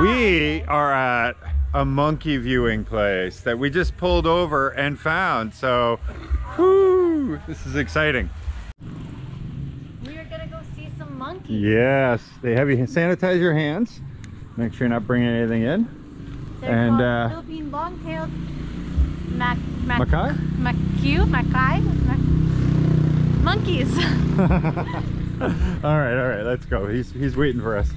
We are at a monkey viewing place that we just pulled over and found. So, whoo, this is exciting. We are gonna go see some monkeys. Yes, they have you sanitize your hands. Make sure you're not bringing anything in. They're and Philippine long-tailed macaque monkeys. All right, let's go. He's waiting for us.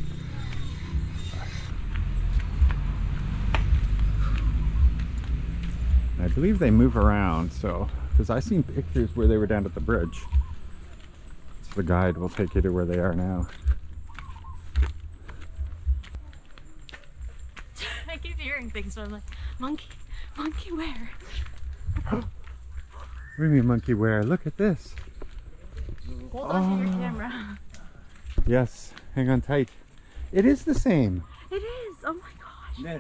I believe they move around, so, because I've seen pictures where they were down at the bridge. So the guide will take you to where they are now. I keep hearing things, so I'm like, monkey where? What do you mean monkey where? Look at this. Hold on to your camera. Yes, hang on tight. It is the same. It is, oh my gosh.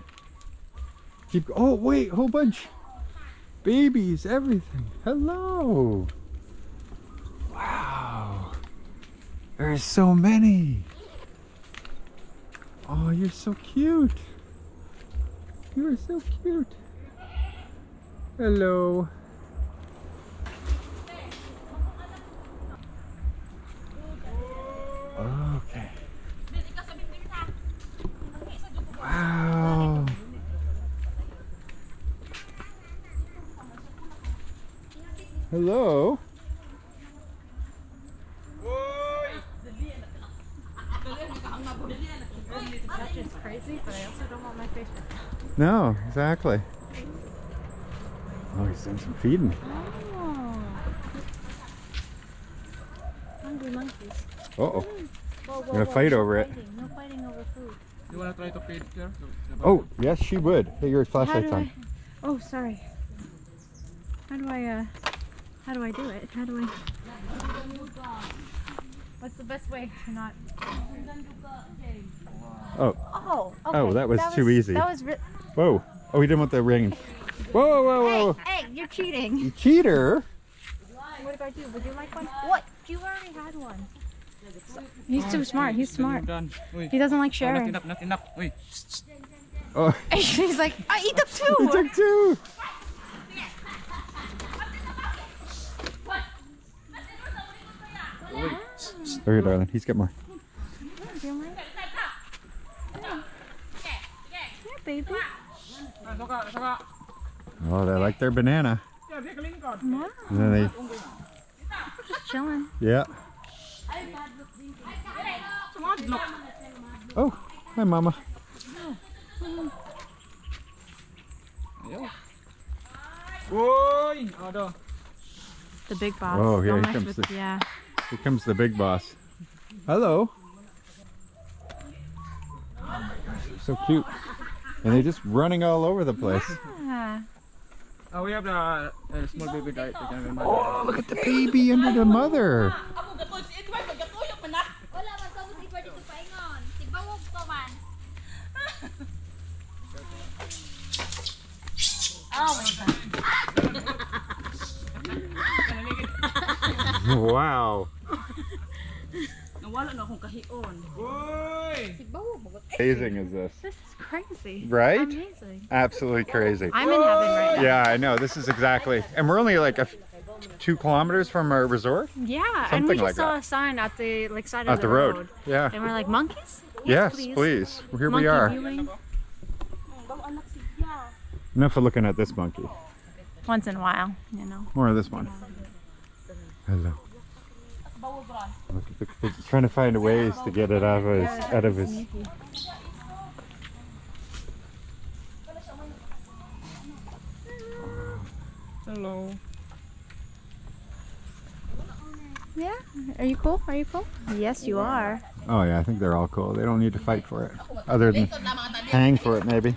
Keep, oh wait, whole bunch. Babies, everything. Hello. Wow. There are so many. Oh, you're so cute. You are so cute. Hello. Okay. Wow. Hello. That is crazy, but I also don't want my face. No, exactly. Oh, he's doing some feeding. Oh. Hungry monkeys. Uh oh. We're going to fight over it. No fighting over food. You want to try to feed her? Oh, yes, she would. Hey, your flashlight's on. Oh, sorry. How do I do it? How do I... What's the best way to not... Oh. Oh, okay. Oh, that was too easy. That was... Whoa. Oh, he didn't want the ring. Whoa, whoa, whoa. Hey, you're cheating. You cheater? What did I do? Would you like one? What? You already had one. He's too smart. He's smart. He doesn't like sharing. Oh. He's like, I eat up two. He took two. Okay, darling, he's got more. Yeah, baby. Oh, they like their banana. Wow. And then they... Just chilling. Yeah. Oh, hi, Mama. The big boss. Oh, here he comes. Yeah. Here comes the big boss. Hello. Oh my gosh, they're so cute. And they're just running all over the place. Yeah. Oh, we have the small baby diet. Oh, look at the baby under the mother. Wow. Amazing is this? This is crazy. Right? Amazing. Absolutely crazy. I'm in heaven right now. Yeah, I know. This is exactly. And we're only like 2 kilometers from our resort. Yeah, something and we just like saw that. A sign at the like side of the road. Yeah. And we're like, monkeys? Yes, please. Well, here monkey we are. Viewing. Enough of looking at this monkey. Once in a while, you know. More of this one. Hello. Look, trying to find ways to get it out of his. Hello. Yeah. Are you cool? Are you cool? Yes, you are. Oh yeah, I think they're all cool. They don't need to fight for it, other than hang for it maybe.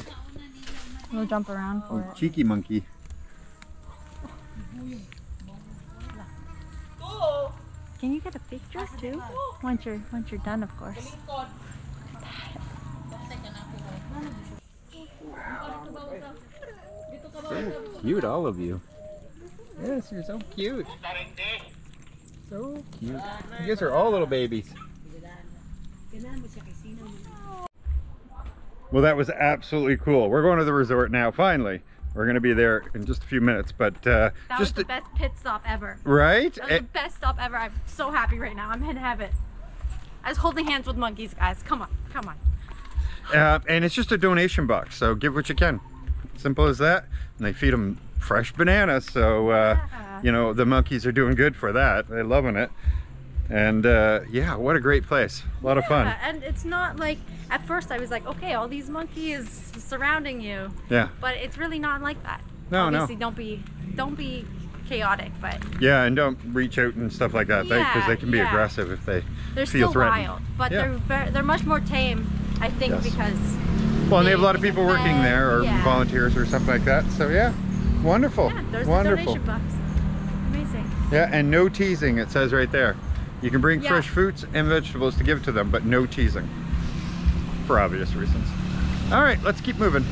We'll jump around for it. Cheeky monkey. Can you get a picture too? Once you're done, of course. Look at that. So cute, all of you. Yes, you're so cute. So cute. You guys are all little babies. Well, that was absolutely cool. We're going to the resort now, finally. We're going to be there in just a few minutes, but that was the best pit stop ever. Right? That was the best stop ever. I'm so happy right now. I'm in heaven. I was holding hands with monkeys, guys. Come on, come on. And it's just a donation box, so give what you can. Simple as that. And they feed them fresh bananas, so you know, the monkeys are doing good for that. They're loving it. And yeah, what a great place. A lot of fun. And it's not like, at first I was like, okay, all these monkeys surrounding you. Yeah. But it's really not like that. No, obviously, no. Obviously, don't be chaotic, but. Yeah, and don't reach out and stuff like that, because yeah, they can be aggressive if they feel threatened. They're still wild, but yeah, they're much more tame, I think, yes, because. Well, and they have a lot of people working there, or yeah, volunteers or something like that, so yeah. Wonderful. Yeah, there's wonderful. The donation box. Amazing. Yeah, and no teasing, it says right there. You can bring fresh fruits and vegetables to give to them, but no teasing, for obvious reasons. All right, let's keep moving.